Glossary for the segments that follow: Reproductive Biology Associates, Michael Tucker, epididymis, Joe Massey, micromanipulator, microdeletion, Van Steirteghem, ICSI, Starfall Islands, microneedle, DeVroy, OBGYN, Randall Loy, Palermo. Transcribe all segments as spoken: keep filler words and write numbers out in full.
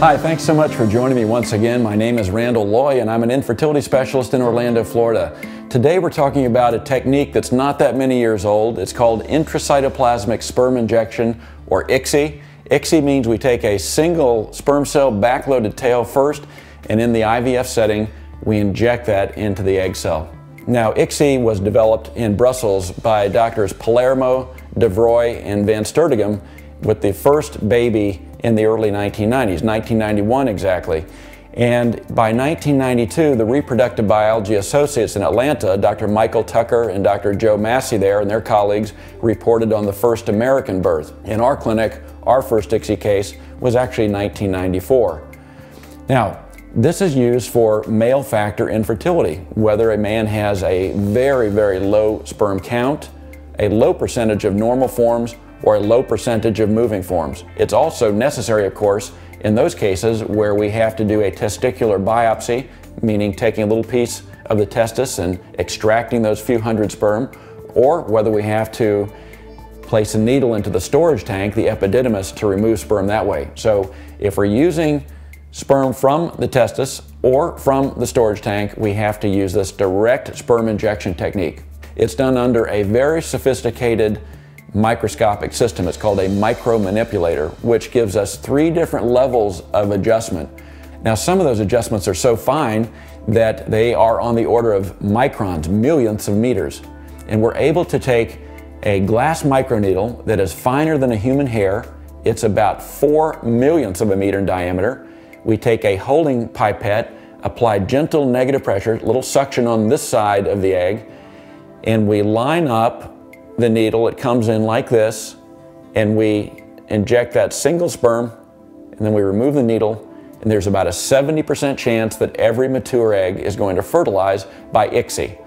Hi, thanks so much for joining me once again. My name is Randall Loy and I'm an infertility specialist in Orlando, Florida. Today we're talking about a technique that's not that many years old. It's called intracytoplasmic sperm injection, or I C S I. I C S I means we take a single sperm cell backloaded tail first, and in the I V F setting, we inject that into the egg cell. Now, I C S I was developed in Brussels by doctors Palermo, DeVroy, and Van Steirteghem, with the first baby in the early nineteen nineties, nineteen ninety-one exactly. And by nineteen ninety-two, the Reproductive Biology Associates in Atlanta, Doctor Michael Tucker and Doctor Joe Massey there and their colleagues reported on the first American birth. In our clinic, our first I C S I case was actually nineteen ninety-four. Now, this is used for male factor infertility, whether a man has a very, very low sperm count, a low percentage of normal forms, or a low percentage of moving forms. It's also necessary, of course, in those cases where we have to do a testicular biopsy, meaning taking a little piece of the testis and extracting those few hundred sperm, or whether we have to place a needle into the storage tank, the epididymis, to remove sperm that way. So if we're using sperm from the testis or from the storage tank, we have to use this direct sperm injection technique. It's done under a very sophisticated microscopic system. It's called a micromanipulator, which gives us three different levels of adjustment. Now, some of those adjustments are so fine that they are on the order of microns, millionths of meters. And we're able to take a glass microneedle that is finer than a human hair. It's about four millionths of a meter in diameter. We take a holding pipette, apply gentle negative pressure, little suction on this side of the egg, and we line up the needle. It comes in like this, and we inject that single sperm, and then we remove the needle, and there's about a seventy percent chance that every mature egg is going to fertilize by I C S I.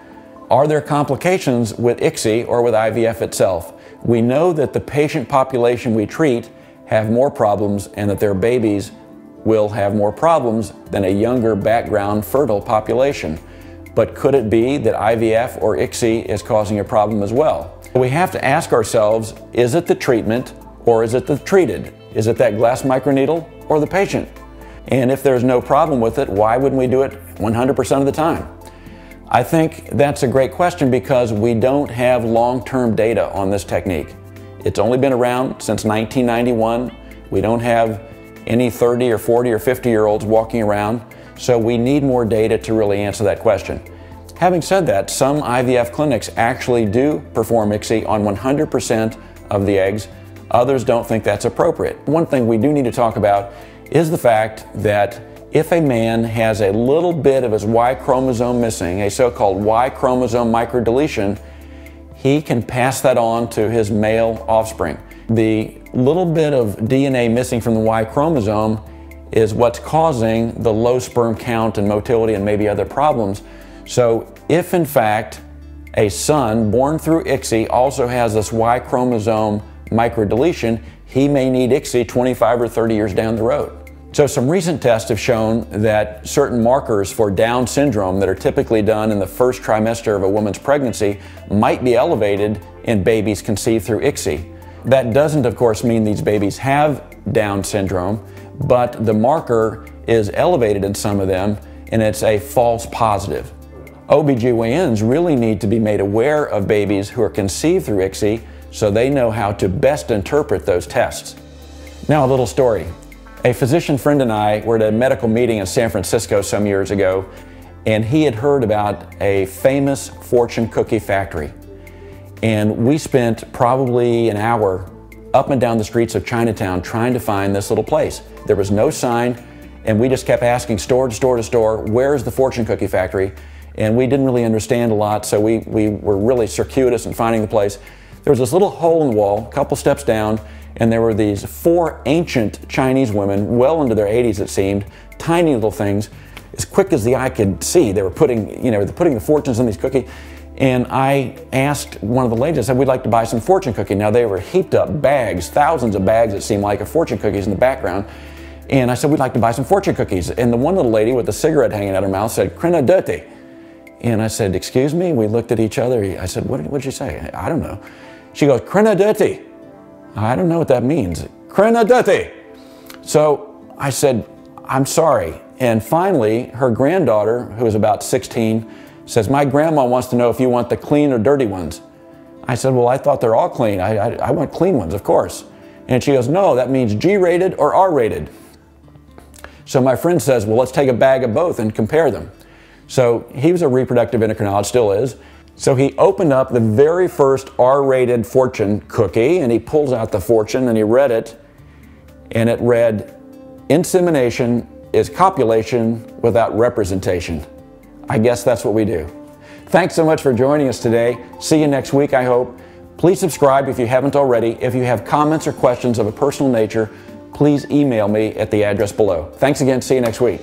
Are there complications with I C S I or with I V F itself? We know that the patient population we treat have more problems, and that their babies will have more problems than a younger background fertile population. But could it be that I V F or I C S I is causing a problem as well? We have to ask ourselves, is it the treatment or is it the treated? Is it that glass microneedle or the patient? And if there's no problem with it, why wouldn't we do it one hundred percent of the time? I think that's a great question because we don't have long-term data on this technique. It's only been around since nineteen ninety-one. We don't have any thirty or forty or fifty year olds walking around, so we need more data to really answer that question. Having said that, some I V F clinics actually do perform I C S I on one hundred percent of the eggs. Others don't think that's appropriate. One thing we do need to talk about is the fact that if a man has a little bit of his Y chromosome missing, a so-called Y chromosome microdeletion, he can pass that on to his male offspring. The little bit of D N A missing from the Y chromosome is what's causing the low sperm count and motility and maybe other problems. So if in fact a son born through I C S I also has this Y chromosome microdeletion, he may need I C S I twenty-five or thirty years down the road. So some recent tests have shown that certain markers for Down syndrome that are typically done in the first trimester of a woman's pregnancy might be elevated in babies conceived through I C S I. That doesn't, of course, mean these babies have Down syndrome, but the marker is elevated in some of them, and it's a false positive. O B G Y Ns really need to be made aware of babies who are conceived through I C S I so they know how to best interpret those tests. Now, a little story. A physician friend and I were at a medical meeting in San Francisco some years ago, and he had heard about a famous fortune cookie factory. And we spent probably an hour up and down the streets of Chinatown trying to find this little place. There was no sign, and we just kept asking store to store to store, where's the fortune cookie factory? And we didn't really understand a lot, so we, we were really circuitous in finding the place. There was this little hole in the wall, a couple steps down, and there were these four ancient Chinese women, well into their eighties it seemed, tiny little things, as quick as the eye could see. They were putting, you know, they're putting the fortunes in these cookies. And I asked one of the ladies, I said, we'd like to buy some fortune cookie. Now, they were heaped up bags, thousands of bags it seemed like, of fortune cookies in the background. And I said, we'd like to buy some fortune cookies. And the one little lady with the cigarette hanging out her mouth said, "Crena dirty." And I said, "Excuse me?" We looked at each other. I said, what did, what did you say? I don't know. She goes, "Crena dirty." I don't know what that means. "Crena dirty." So I said, I'm sorry. And finally, her granddaughter, who was about sixteen, says, my grandma wants to know if you want the clean or dirty ones. I said, well, I thought they're all clean. I, I, I want clean ones, of course. And she goes, no, that means G rated or R rated. So my friend says, well, let's take a bag of both and compare them. So he was a reproductive endocrinologist, still is. So he opened up the very first R rated fortune cookie, and he pulls out the fortune and he read it, and it read, insemination is copulation without representation. I guess that's what we do. Thanks so much for joining us today. See you next week, I hope. Please subscribe if you haven't already. If you have comments or questions of a personal nature, please email me at the address below. Thanks again. See you next week.